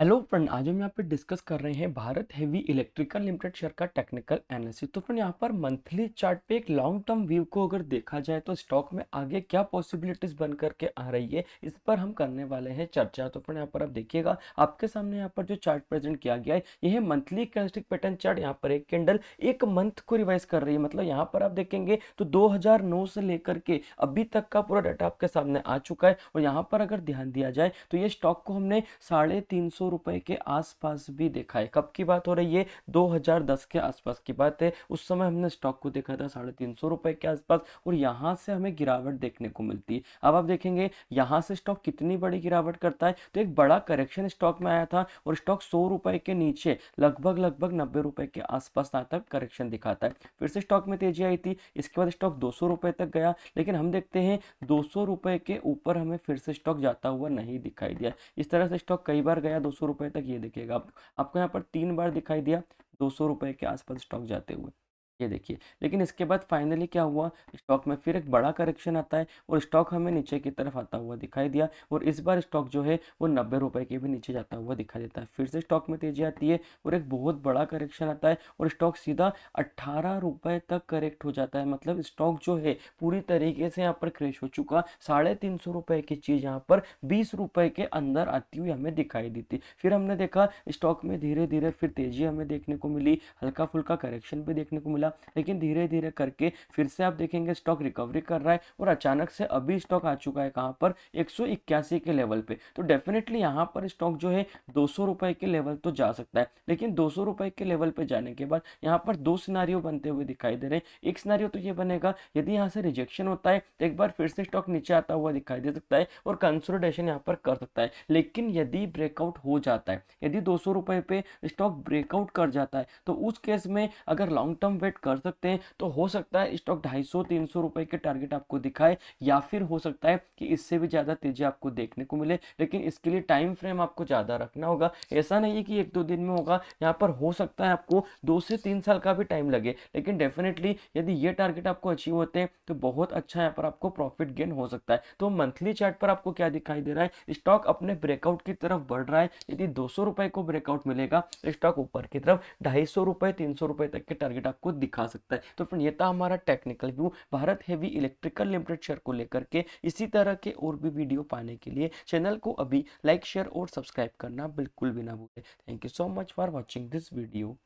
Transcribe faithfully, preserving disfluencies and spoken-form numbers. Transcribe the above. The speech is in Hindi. हेलो फ्रेंड, आज हम यहाँ पे डिस्कस कर रहे हैं Bharat heavy electrical limited share का टेक्निकल एनालिसिस। तो फ्रेंड यहाँ पर मंथली चार्ट पे एक लॉन्ग टर्म व्यू को अगर देखा जाए तो स्टॉक में आगे क्या पॉसिबिलिटीज बन करके आ रही है, इस पर हम करने वाले हैं चर्चा। तो फ्रेंड यहाँ पर आप देखिएगा, आपके सामने यहाँ पर जो चार्ट प्रेजेंट किया गया है यह है मंथली कैंडलस्टिक पैटर्न चार्ट। यहाँ पर एक कैंडल एक मंथ को रिवाइज कर रही है, मतलब यहाँ पर आप देखेंगे तो दो हजार नौ से लेकर के अभी तक का पूरा डाटा आपके सामने आ चुका है। और यहाँ पर अगर ध्यान दिया जाए तो ये स्टॉक को हमने साढ़े तीन सौ रुपए के आसपास भी देखा है। कब की बात हो रही है? दो हजार दस के आसपास की बात है। उस समय हमने स्टॉक को देखा था साढ़े तीन सौ रुपए के आसपास और यहां से हमें गिरावट देखने को मिलती है। अब आप देखेंगे यहां से स्टॉक कितनी बड़ी गिरावट करता है, तो एक बड़ा करेक्शन स्टॉक में आया था और स्टॉक सौ रुपए के नीचे लगभग लगभग नब्बे रुपए के आसपास तक करेक्शन दिखाता है। फिर से स्टॉक में तेजी आई थी, इसके बाद स्टॉक दो सौ रुपए तक गया, लेकिन हम देखते हैं दो सौ रुपए के ऊपर हमें फिर से स्टॉक जाता हुआ नहीं दिखाई दिया। इस तरह से स्टॉक कई बार गया दो सौ रुपए तक, ये देखिएगा आप, आपको यहाँ पर तीन बार दिखाई दिया दो सौ रुपए के आसपास स्टॉक जाते हुए, ये देखिए। लेकिन इसके बाद फाइनली क्या हुआ, स्टॉक में फिर एक बड़ा करेक्शन आता है और स्टॉक हमें नीचे की तरफ आता हुआ दिखाई दिया और इस बार स्टॉक जो है वो नब्बे रुपए के भी नीचे जाता हुआ दिखाई देता है। फिर से स्टॉक में तेजी आती है और एक बहुत बड़ा करेक्शन आता है और स्टॉक सीधा अट्ठारह रुपए तक करेक्ट हो जाता है। मतलब स्टॉक जो है पूरी तरीके से यहाँ पर क्रैश हो चुका, साढ़े तीन सौ रुपए की चीज़ यहाँ पर बीस रुपए के अंदर आती हुई हमें दिखाई देती। फिर हमने देखा स्टॉक में धीरे धीरे फिर तेजी हमें देखने को मिली, हल्का फुल्का करेक्शन भी देखने को मिला, लेकिन धीरे धीरे करके फिर से आप देखेंगे स्टॉक रिकवरी कर रहा है और अचानक से अभी स्टॉक आ चुका है कहां पर, एक सौ इक्यासी के लेवल पे। तो डेफिनेटली यहां पर स्टॉक जो है दो सौ रुपए के लेवल तो जा सकता है, लेकिन दो सौ रुपए के लेवल पे जाने के बाद यहां पर दो सिनारियो बनते हुए दिखाई दे रहे हैं। एक सिनारियो तो ये बनेगा, यदि यहां से रिजेक्शन होता है तो एक बार फिर से स्टॉक नीचे आता हुआ दिखाई दे सकता है और कंसोलिडेशन यहां पर कर सकता है। लेकिन यदि ब्रेकआउट हो जाता है, यदि दो सौ रुपए पे स्टॉक ब्रेकआउट कर जाता है, तो उस केस में अगर लॉन्ग टर्म कर सकते हैं तो हो सकता है स्टॉक ढाई सौ तीन सौ रुपए के टारगेट आपको दिखाए, या फिर हो सकता है कि इससे भी ज्यादा तेजी आपको देखने को मिले। लेकिन इसके लिए टाइम फ्रेम आपको ज्यादा रखना होगा, ऐसा नहीं है कि एक दो दिन में होगा, यहाँ पर हो सकता है आपको दो से तीन साल का भी टाइम लगे। लेकिन डेफिनेटली यदि ये टारगेट आपको अचीव होते हैं तो बहुत अच्छा यहाँ पर आपको प्रॉफिट गेन हो सकता है। तो मंथली चार्ट पर आपको क्या दिखाई दे रहा है, स्टॉक अपने ब्रेकआउट की तरफ बढ़ रहा है। यदि दो सौ रुपए को ब्रेकआउट मिलेगा तो स्टॉक ऊपर की तरफ ढाई सौ रुपए तीन सौ रुपए तक के टारगेट आपको दिखा सकता है। तो फ्रेंड ये था हमारा technical view Bharat heavy electrical limited share को लेकर के। इसी तरह के और भी वीडियो पाने के लिए चैनल को अभी लाइक शेयर और सब्सक्राइब करना बिल्कुल भी ना भूलें। Thank you so much for watching this video.